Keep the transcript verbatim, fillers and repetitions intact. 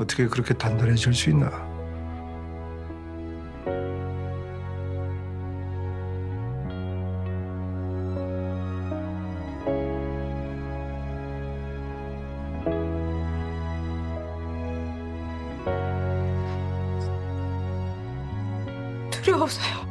어떻게 그렇게 단단해질 수 있나. 두려워서요.